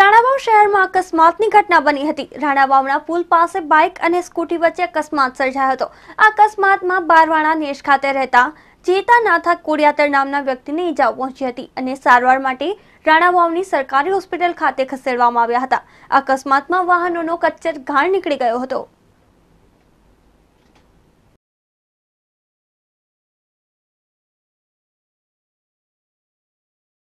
રાણાવાવ શહેરમાં અકસ્માતની ઘટના બની હતી। રાણાવાવના પુલ પાસે બાઇક અને સ્કૂટી વચ્ચે અકસ્માત સર્જાયો હતો। આ અકસ્માતમાં બારવાણા નેશ ખાતે રહેતા ચેતાનાથા કોડિયાતર નામના વ્યક્તિને ઈજાઓ પહોંચી હતી અને સારવાર માટે રાણાવાવની સરકારી હોસ્પિટલ ખાતે ખસેડવામાં આવ્યા હતા। અકસ્માતમાં વાહનોનો કચ્છર ઘાણ નીકળી ગયો હતો।